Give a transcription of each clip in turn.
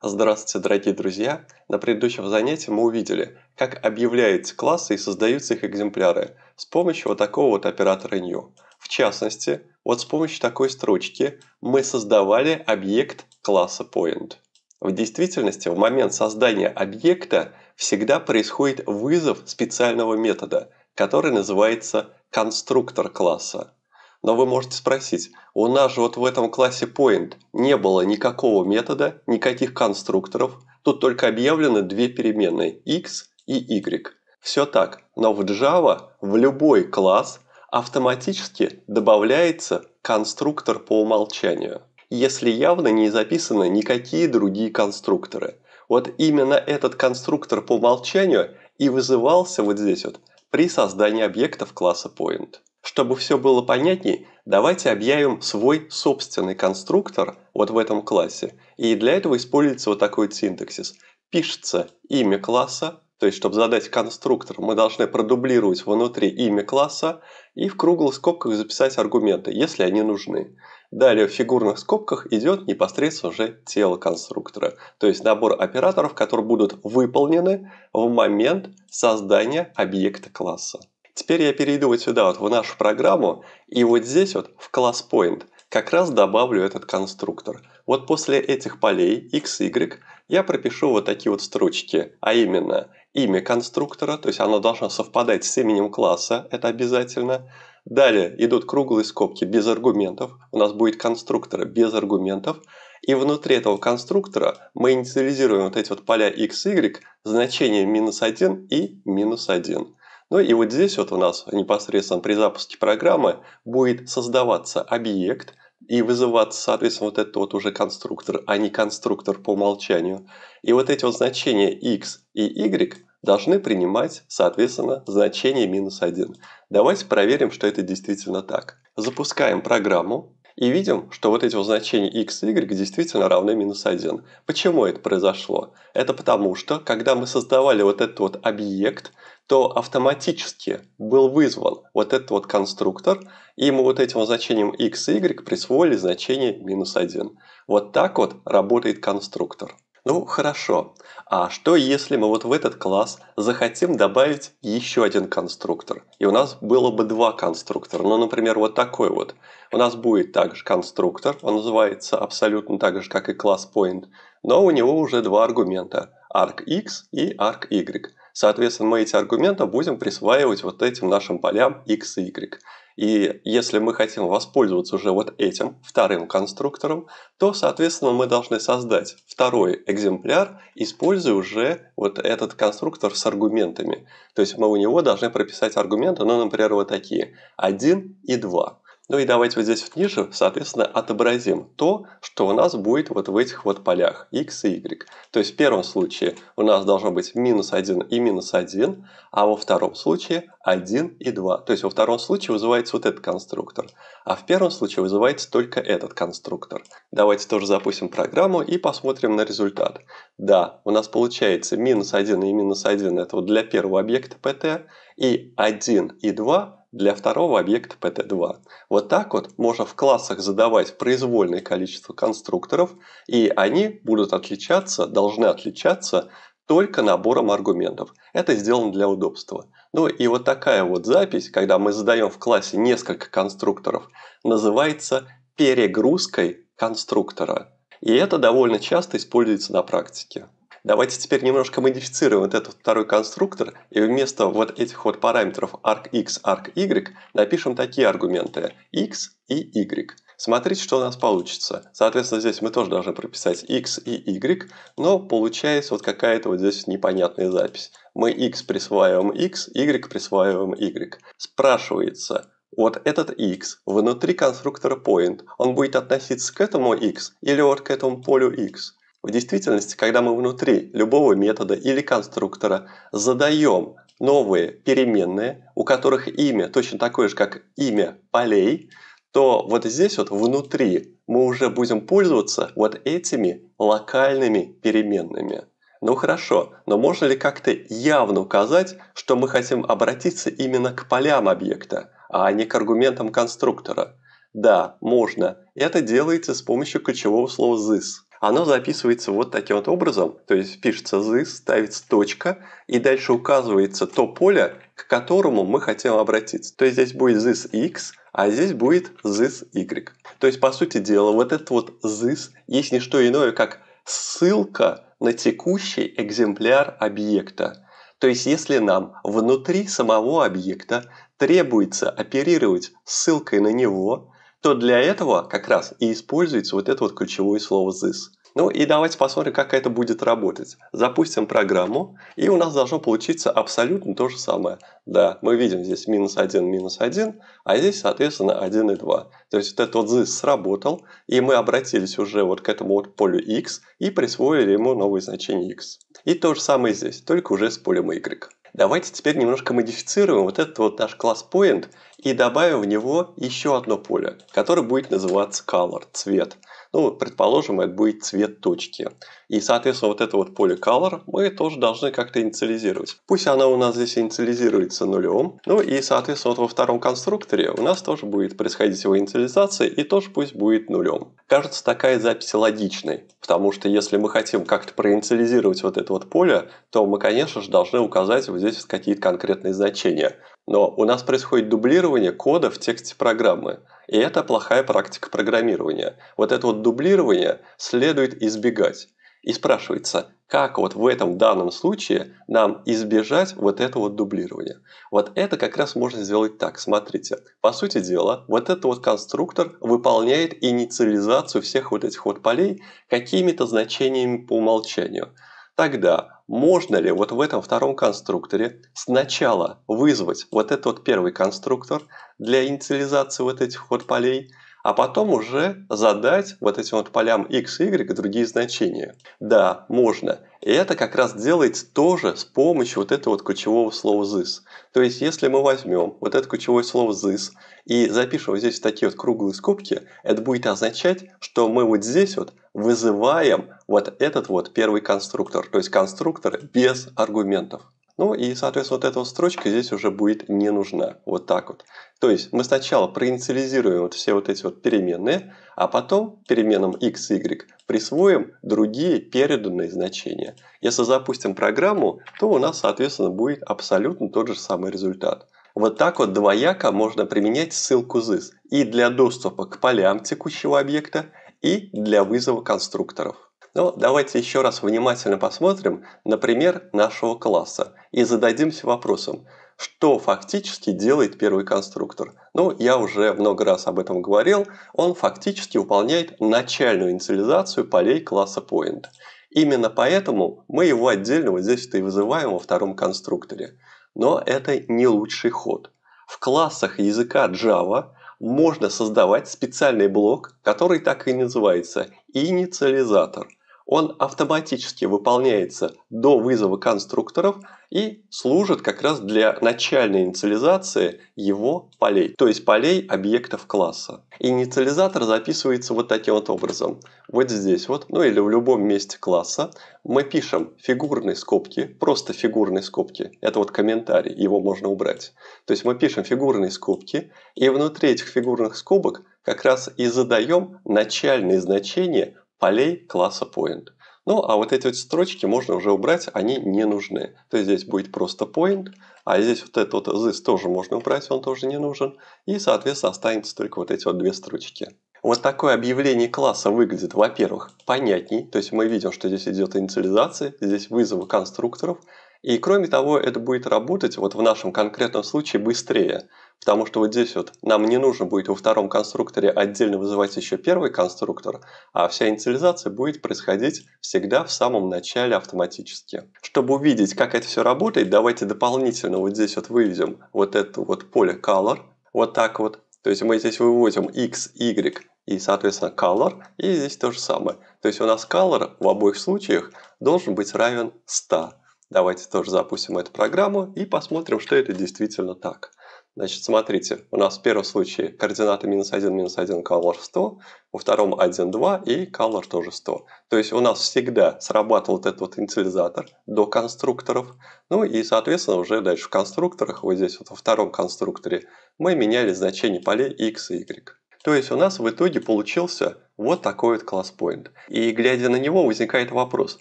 Здравствуйте, дорогие друзья! На предыдущем занятии мы увидели, как объявляются классы и создаются их экземпляры с помощью вот такого вот оператора new. В частности, вот с помощью такой строчки мы создавали объект класса point. В действительности, в момент создания объекта всегда происходит вызов специального метода, который называется конструктор класса. Но вы можете спросить, у нас же вот в этом классе point не было никакого метода, никаких конструкторов. Тут только объявлены две переменные x и y. Все так, но в Java в любой класс автоматически добавляется конструктор по умолчанию, если явно не записаны никакие другие конструкторы. Вот именно этот конструктор по умолчанию и вызывался вот здесь вот при создании объектов класса point. Чтобы все было понятней, давайте объявим свой собственный конструктор вот в этом классе. И для этого используется вот такой синтаксис. Пишется имя класса, то есть чтобы задать конструктор, мы должны продублировать внутри имя класса и в круглых скобках записать аргументы, если они нужны. Далее в фигурных скобках идет непосредственно уже тело конструктора, то есть набор операторов, которые будут выполнены в момент создания объекта класса. Теперь я перейду вот сюда, вот в нашу программу, и вот здесь вот в класс point как раз добавлю этот конструктор. Вот после этих полей x, y я пропишу вот такие вот строчки, а именно имя конструктора, то есть оно должно совпадать с именем класса, это обязательно. Далее идут круглые скобки без аргументов, у нас будет конструктор без аргументов. И внутри этого конструктора мы инициализируем вот эти вот поля x, y, значения -1 и -1. Ну и вот здесь вот у нас непосредственно при запуске программы будет создаваться объект и вызываться, соответственно, вот этот вот уже конструктор, а не конструктор по умолчанию. И вот эти вот значения x и y должны принимать, соответственно, значение -1. Давайте проверим, что это действительно так. Запускаем программу и видим, что вот эти вот значения x и y действительно равны -1. Почему это произошло? Это потому, что когда мы создавали вот этот вот объект, то автоматически был вызван вот этот вот конструктор, и мы вот этим значением x и y присвоили значение -1. Вот так вот работает конструктор. Ну хорошо, а что если мы вот в этот класс захотим добавить еще один конструктор? И у нас было бы два конструктора, ну например вот такой вот. У нас будет также конструктор, он называется абсолютно так же как и класс point, но у него уже два аргумента, argx и argy. Соответственно, мы эти аргументы будем присваивать вот этим нашим полям x и y. И если мы хотим воспользоваться уже вот этим вторым конструктором, то, соответственно, мы должны создать второй экземпляр, используя уже вот этот конструктор с аргументами. То есть мы у него должны прописать аргументы, ну, например, вот такие 1 и 2. Ну и давайте вот здесь вот ниже, соответственно, отобразим то, что у нас будет вот в этих вот полях x и y. То есть в первом случае у нас должно быть -1 и -1, а во втором случае 1 и 2. То есть во втором случае вызывается вот этот конструктор, а в первом случае вызывается только этот конструктор. Давайте тоже запустим программу и посмотрим на результат. Да, у нас получается -1 и -1 это вот для первого объекта pt, и 1 и 2 для второго объекта pt2. Вот так вот можно в классах задавать произвольное количество конструкторов, и они будут отличаться, должны отличаться только набором аргументов. Это сделано для удобства. Ну и вот такая вот запись, когда мы задаем в классе несколько конструкторов, называется перегрузкой конструктора. И это довольно часто используется на практике. Давайте теперь немножко модифицируем вот этот второй конструктор и вместо вот этих вот параметров argx, argy напишем такие аргументы x и y. Смотрите, что у нас получится. Соответственно, здесь мы тоже должны прописать x и y, но получается вот какая-то вот здесь непонятная запись. Мы x присваиваем x, y присваиваем y. Спрашивается, вот этот x внутри конструктора point, он будет относиться к этому x или вот к этому полю x? В действительности, когда мы внутри любого метода или конструктора задаем новые переменные, у которых имя точно такое же, как имя полей, то вот здесь вот внутри мы уже будем пользоваться вот этими локальными переменными. Ну хорошо, но можно ли как-то явно указать, что мы хотим обратиться именно к полям объекта, а не к аргументам конструктора? Да, можно. Это делается с помощью ключевого слова this. оно записывается вот таким вот образом. То есть пишется this, ставится точка, и дальше указывается то поле, к которому мы хотим обратиться. То есть здесь будет this x, а здесь будет this y. То есть, по сути дела, вот этот вот this есть не что иное, как ссылка на текущий экземпляр объекта. То есть, если нам внутри самого объекта требуется оперировать ссылкой на него, то для этого как раз и используется вот это вот ключевое слово this. Ну и давайте посмотрим, как это будет работать. Запустим программу, и у нас должно получиться абсолютно то же самое. Да, мы видим здесь -1, -1, а здесь, соответственно, 1 и 2. То есть вот этот вот this сработал, и мы обратились уже вот к этому вот полю x и присвоили ему новое значение x. И то же самое здесь, только уже с полем y. Давайте теперь немножко модифицируем вот этот вот наш класс Point и добавим в него еще одно поле, которое будет называться Color, цвет. Ну, предположим, это будет цвет точки. И, соответственно, вот это вот поле Color мы тоже должны как-то инициализировать. Пусть оно у нас здесь инициализируется 0. Ну и, соответственно, вот во втором конструкторе у нас тоже будет происходить его инициализация, и тоже пусть будет 0. Кажется, такая запись логичной, потому что если мы хотим как-то проинициализировать вот это вот поле, то мы, конечно же, должны указать вот здесь какие-то конкретные значения. Но у нас происходит дублирование кода в тексте программы. И это плохая практика программирования. Вот это вот дублирование следует избегать. И спрашивается, как вот в этом данном случае нам избежать вот этого дублирования? Вот это как раз можно сделать так. Смотрите, по сути дела, вот этот вот конструктор выполняет инициализацию всех вот этих вот полей какими-то значениями по умолчанию. Тогда можно ли вот в этом втором конструкторе сначала вызвать вот этот вот первый конструктор для инициализации вот этих вот полей, а потом уже задать вот этим вот полям x, y другие значения? Да, можно. И это как раз делается тоже с помощью вот этого вот ключевого слова this. То есть, если мы возьмем вот это ключевое слово this и запишем здесь такие вот круглые скобки, это будет означать, что мы вот здесь вот вызываем вот этот вот первый конструктор. То есть, конструктор без аргументов. Ну и, соответственно, вот эта вот строчка здесь уже будет не нужна. Вот так вот. То есть мы сначала проинициализируем вот все вот эти вот переменные, а потом переменам x, y присвоим другие переданные значения. Если запустим программу, то у нас, соответственно, будет абсолютно тот же самый результат. Вот так вот двояко можно применять ссылку this и для доступа к полям текущего объекта, и для вызова конструкторов. Но давайте еще раз внимательно посмотрим на пример нашего класса и зададимся вопросом, что фактически делает первый конструктор. Ну, я уже много раз об этом говорил, он фактически выполняет начальную инициализацию полей класса Point. Именно поэтому мы его отдельно вот здесь-то и вызываем во втором конструкторе. Но это не лучший ход. В классах языка Java можно создавать специальный блок, который так и называется «инициализатор». Он автоматически выполняется до вызова конструкторов и служит как раз для начальной инициализации его полей, то есть полей объектов класса. Инициализатор записывается вот таким вот образом. Вот здесь вот, ну или в любом месте класса, мы пишем фигурные скобки, просто фигурные скобки. Это вот комментарий, его можно убрать. То есть мы пишем фигурные скобки, и внутри этих фигурных скобок как раз и задаем начальные значения полей класса Point. Ну, а вот эти вот строчки можно уже убрать, они не нужны. То есть здесь будет просто Point, а здесь вот этот вот this тоже можно убрать, он тоже не нужен. И, соответственно, останется только вот эти вот две строчки. Вот такое объявление класса выглядит, во-первых, понятней. То есть мы видим, что здесь идет инициализация, здесь вызовы конструкторов. И, кроме того, это будет работать вот в нашем конкретном случае быстрее. Потому что вот здесь вот нам не нужно будет во втором конструкторе отдельно вызывать еще первый конструктор, а вся инициализация будет происходить всегда в самом начале автоматически. Чтобы увидеть, как это все работает, давайте дополнительно вот здесь вот выведем вот это вот поле Color. Вот так вот. То есть мы здесь выводим X, Y и, соответственно, Color. И здесь то же самое. То есть у нас Color в обоих случаях должен быть равен 100. Давайте тоже запустим эту программу и посмотрим, что это действительно так. Значит, смотрите, у нас в первом случае координаты -1, -1, color 100, во втором 1, 2 и color тоже 100. То есть у нас всегда срабатывал вот этот вот инициализатор до конструкторов. Ну и, соответственно, уже дальше в конструкторах, вот здесь вот во втором конструкторе, мы меняли значение полей x и y. То есть у нас в итоге получился вот такой вот класс Point. И глядя на него, возникает вопрос,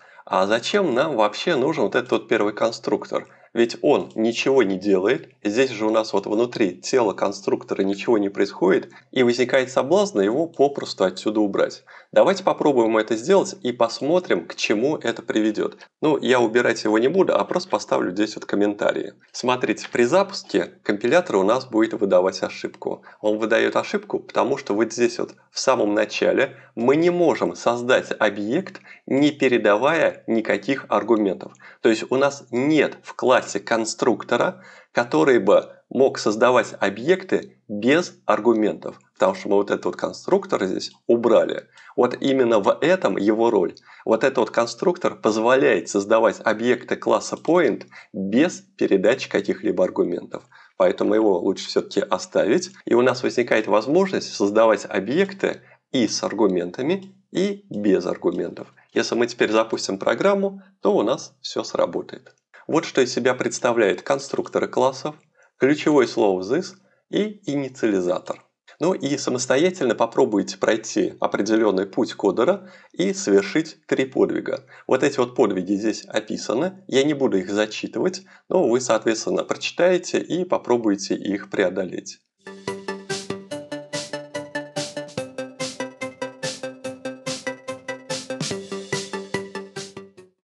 а зачем нам вообще нужен вот этот вот первый конструктор? Ведь он ничего не делает, здесь же у нас вот внутри тела конструктора ничего не происходит, и возникает соблазн его попросту отсюда убрать. Давайте попробуем это сделать и посмотрим, к чему это приведет. Ну, я убирать его не буду, а просто поставлю здесь вот комментарии. Смотрите, при запуске компилятор у нас будет выдавать ошибку. Он выдает ошибку, потому что вот здесь вот в самом начале мы не можем создать объект, не передавая никаких аргументов. То есть у нас нет в классе конструктора, который бы мог создавать объекты без аргументов, потому что мы вот этот вот конструктор здесь убрали. Вот именно в этом его роль. Вот этот вот конструктор позволяет создавать объекты класса Point без передачи каких-либо аргументов. Поэтому его лучше все-таки оставить. И у нас возникает возможность создавать объекты и с аргументами, и без аргументов. Если мы теперь запустим программу, то у нас все сработает. Вот что из себя представляет конструкторы классов, ключевое слово this и инициализатор. Ну и самостоятельно попробуйте пройти определенный путь кодера и совершить 3 подвига. Вот эти вот подвиги здесь описаны, я не буду их зачитывать, но вы, соответственно, прочитаете и попробуйте их преодолеть.